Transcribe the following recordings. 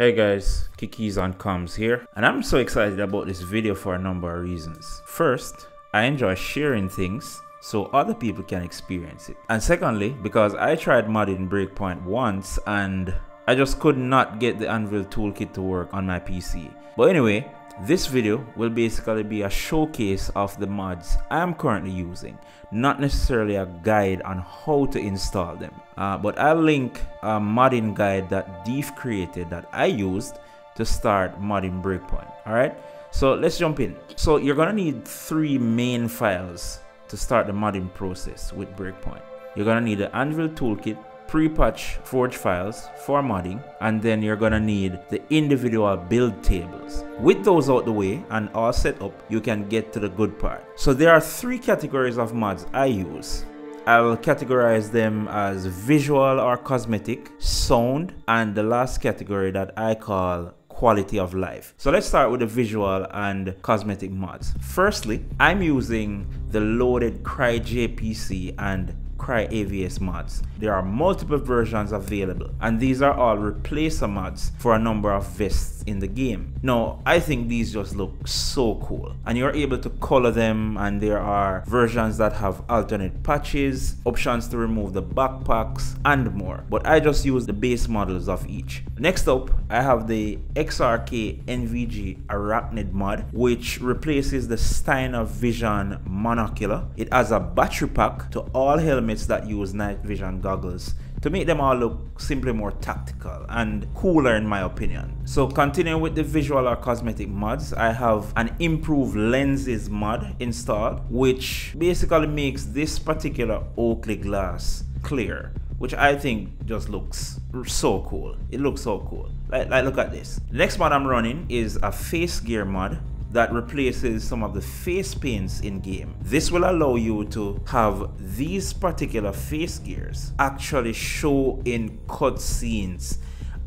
Hey guys, Kiki's on comms here, and I'm so excited about this video for a number of reasons. First, I enjoy sharing things so other people can experience it. And secondly, because I tried modding Breakpoint once and I just could not get the Anvil Toolkit to work on my PC. But anyway, this video will basically be a showcase of the mods I'm currently using, not necessarily a guide on how to install them. But I'll link a modding guide that Deef created that I used to start modding Breakpoint. Alright, so let's jump in. So you're gonna need three main files to start the modding process with Breakpoint. You're gonna need the Anvil Toolkit, pre-patch forge files for modding, and then you're gonna need the individual build tables. With those out the way and all set up, you can get to the good part. So there are three categories of mods I use. I'll categorize them as visual or cosmetic, sound, and the last category that I call quality of life. So let's start with the visual and cosmetic mods. Firstly, I'm using the loaded Crye JPC and Crye AVS mods. There are multiple versions available, and these are all replacer mods for a number of vests in the game. Now, I think these just look so cool, and you're able to color them, and there are versions that have alternate patches, options to remove the backpacks, and more. But I just use the base models of each. Next up, I have the XRK NVG Arachnid mod, which replaces the Steiner Vision monocular. It has a battery pack to all helmets that use night vision goggles to make them all look simply more tactical and cooler, in my opinion. So continuing with the visual or cosmetic mods, I have an Improved Lenses mod installed, which basically makes this particular Oakley glass clear, which I think just looks so cool. It looks so cool. Like look at this. The next mod I'm running is a Facegear mod that replaces some of the face paints in game. This will allow you to have these particular face gears actually show in cutscenes,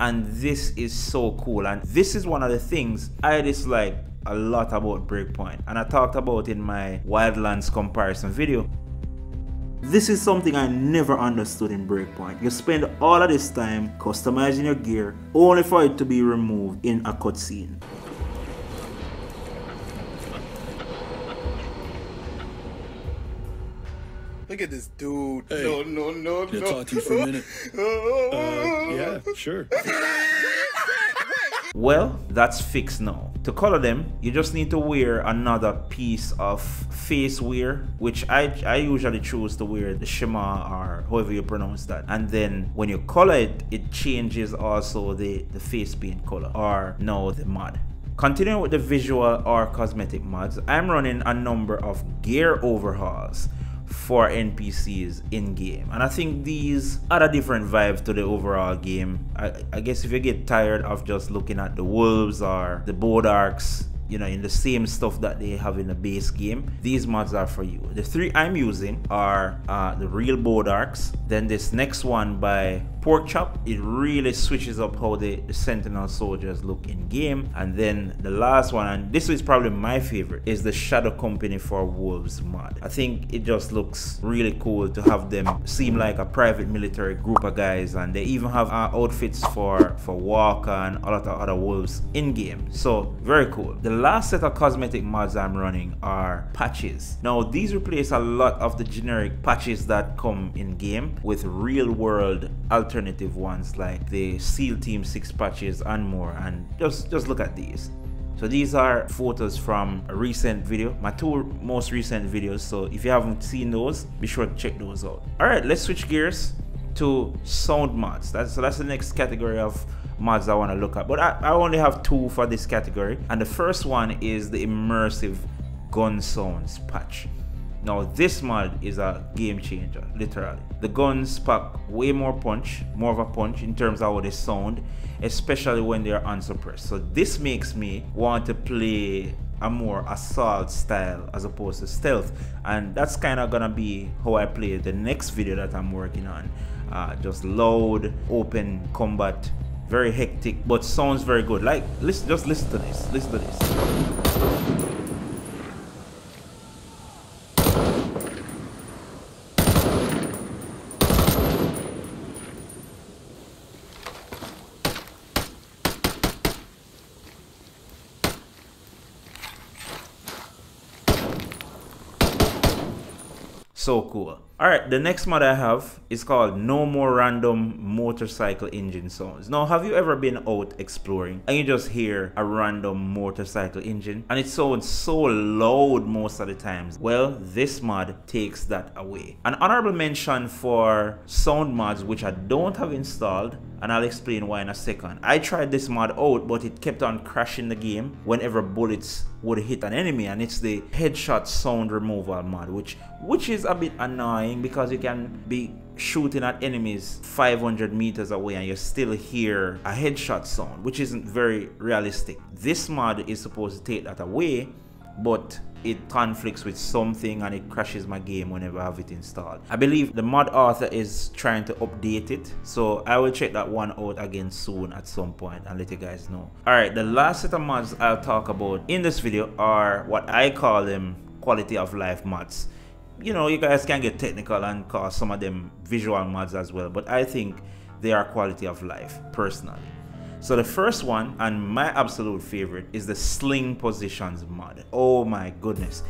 and this is so cool. And this is one of the things I dislike a lot about Breakpoint, and I talked about in my Wildlands comparison video. This is something I never understood in Breakpoint. You spend all of this time customizing your gear only for it to be removed in a cutscene. Look at this dude. Hey, no. Can I talk to you for a minute? Yeah, sure. Well, that's fixed now. To color them, you just need to wear another piece of face wear, which I usually choose to wear the shema, or however you pronounce that. And then when you color it, it changes also the face paint color, or now the mod. Continuing with the visual or cosmetic mods, I'm running a number of gear overhauls for NPCs in game, and I think these add a different vibe to the overall game. I guess if you get tired of just looking at the wolves or the Bodarks, you know, in the same stuff that they have in the base game, these mods are for you. The three I'm using are The Real Bodarks, then this next one by Pork Chop. It really switches up how the Sentinel soldiers look in game. And then the last one, and this is probably my favorite, is the Shadow Company for Wolves mod. I think it just looks really cool to have them seem like a private military group of guys, and they even have outfits for Walker and a lot of other wolves in game. So very cool. The last set of cosmetic mods I'm running are patches. Now these replace a lot of the generic patches that come in game with real world alternative ones like the SEAL Team 6 Patches and more, and just look at these. So these are photos from a recent video, my two most recent videos, so if you haven't seen those, be sure to check those out. Alright, let's switch gears to sound mods. So that's the next category of mods I want to look at, but I only have two for this category, and the first one is the Immersive Gun Sounds patch. Now this mod is a game changer, literally. The guns pack way more punch, more of a punch in terms of how they sound, especially when they are unsuppressed. So this makes me want to play a more assault style as opposed to stealth, and that's kind of gonna be how I play the next video that I'm working on. Just loud, open combat, very hectic, but sounds very good. Like, just listen to this, listen to this. So cool. All right, the next mod I have is called No More Random Motorcycle Engine Sounds. Now, have you ever been out exploring and you just hear a random motorcycle engine and it sounds so loud most of the times? Well, this mod takes that away. An honorable mention for sound mods which I don't have installed, and I'll explain why in a second. I tried this mod out, but it kept on crashing the game whenever bullets would hit an enemy, and it's the headshot sound removal mod, which is a bit annoying, because you can be shooting at enemies 500 meters away and you still hear a headshot sound, which isn't very realistic. This mod is supposed to take that away, but it conflicts with something and it crashes my game whenever I have it installed. I believe the mod author is trying to update it, so I will check that one out again soon at some point and let you guys know. Alright, the last set of mods I'll talk about in this video are what I call them quality of life mods. You know, you guys can get technical and call some of them visual mods as well, but I think they are quality of life personally. So the first one, and my absolute favorite, is the Sling Positions mod. Oh my goodness,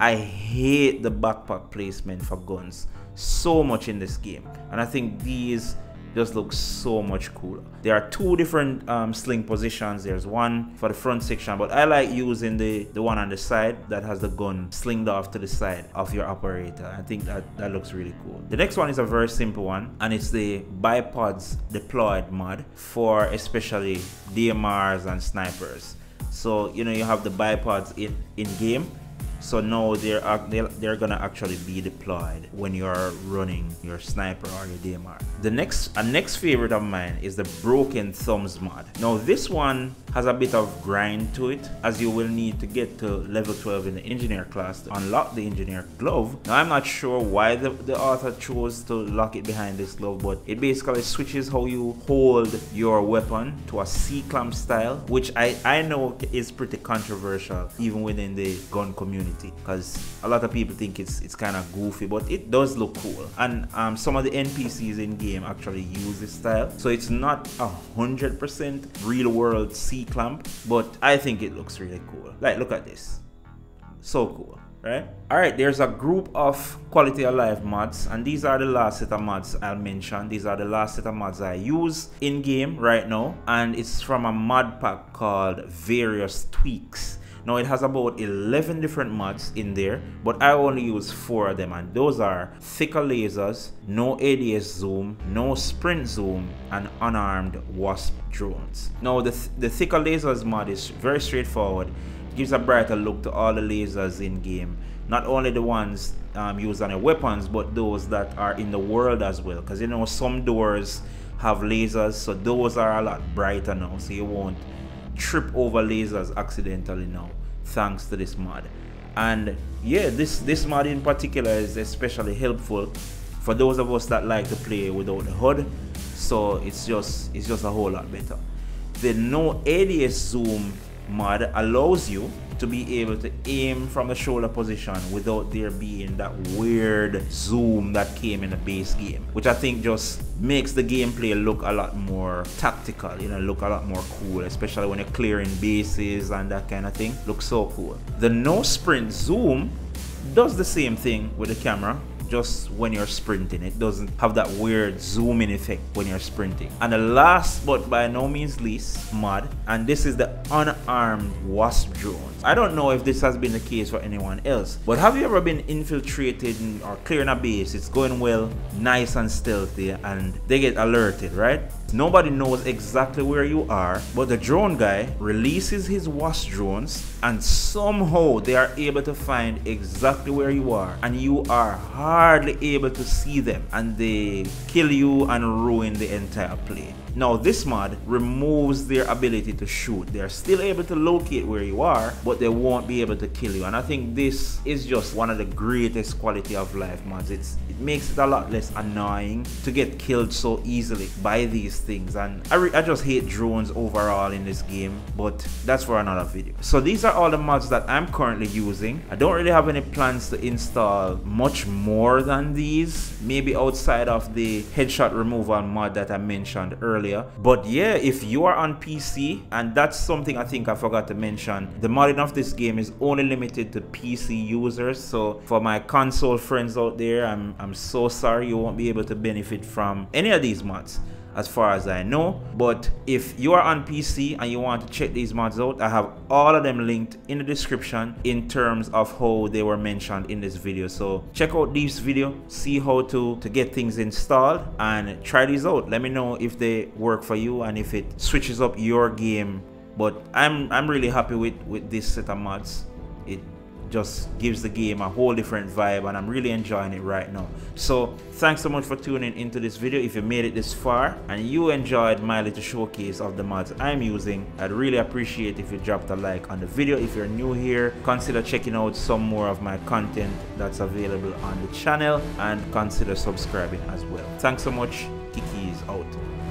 I hate the backpack placement for guns so much in this game, and I think these just look so much cooler. There are two different sling positions. There's one for the front section, but I like using the one on the side that has the gun slinged off to the side of your operator. I think that looks really cool. The next one is a very simple one, and it's the bipods deployed mod for especially DMRs and snipers. So you know, you have the bipods in game, so now they're gonna actually be deployed when you're running your sniper or your DMR. The next favorite of mine is the Broken Thumbs mod. Now this one has a bit of grind to it, as you will need to get to level 12 in the engineer class to unlock the engineer glove. Now I'm not sure why the author chose to lock it behind this glove, but it basically switches how you hold your weapon to a C-clamp style, which I know is pretty controversial even within the gun community, because a lot of people think it's kind of goofy, but it does look cool. And some of the NPCs in game actually use this style, so it's not 100% real world C-clamp, but I think it looks really cool. Like, look at this, so cool, right? All right, there's a group of quality of life mods, and these are the last set of mods I'll mention. These are the last set of mods I use in game right now, and it's from a mod pack called Various Tweaks. Now it has about 11 different mods in there, but I only use 4 of them, and those are thicker lasers, no ADS zoom, no sprint zoom, and unarmed wasp drones. Now the thicker lasers mod is very straightforward. It gives a brighter look to all the lasers in game, not only the ones used on your weapons, but those that are in the world as well, because you know, some doors have lasers, so those are a lot brighter now, so you won't trip over lasers accidentally now, thanks to this mod. And yeah, this mod in particular is especially helpful for those of us that like to play without the HUD, so it's just a whole lot better. The no ADS zoom mod allows you to be able to aim from the shoulder position without there being that weird zoom that came in the base game, which I think just makes the gameplay look a lot more tactical, you know, look a lot more cool, especially when you're clearing bases and that kind of thing. Looks so cool. The no sprint zoom does the same thing with the camera, just when you're sprinting. It doesn't have that weird zooming effect when you're sprinting. And the last but by no means least mod, and this is the unarmed wasp drones. I don't know if this has been the case for anyone else, but have you ever been infiltrated or clearing a base? It's going well, nice and stealthy, and they get alerted, right? Nobody knows exactly where you are, but the drone guy releases his wasp drones, and somehow they are able to find exactly where you are, and you are hardly able to see them, and they kill you and ruin the entire play. Now this mod removes their ability to shoot. They are still able to locate where you are, but they won't be able to kill you, and I think this is just one of the greatest quality of life mods. It makes it a lot less annoying to get killed so easily by these things, and I just hate drones overall in this game, but that's for another video. So these are all the mods that I'm currently using. I don't really have any plans to install much more than these, maybe outside of the headshot removal mod that I mentioned earlier. But yeah, if you are on PC, and that's something I think I forgot to mention, the modding of this game is only limited to PC users. So for my console friends out there, I'm so sorry you won't be able to benefit from any of these mods as far as I know. But if you are on PC and you want to check these mods out, I have all of them linked in the description in terms of how they were mentioned in this video. So check out this video, see how to get things installed, and try these out. Let me know if they work for you and if it switches up your game. But I'm really happy with this set of mods. It just gives the game a whole different vibe, and I'm really enjoying it right now. So thanks so much for tuning into this video. If you made it this far and you enjoyed my little showcase of the mods I'm using, I'd really appreciate if you dropped a like on the video. If you're new here, consider checking out some more of my content that's available on the channel, and consider subscribing as well. Thanks so much. Kiki is out.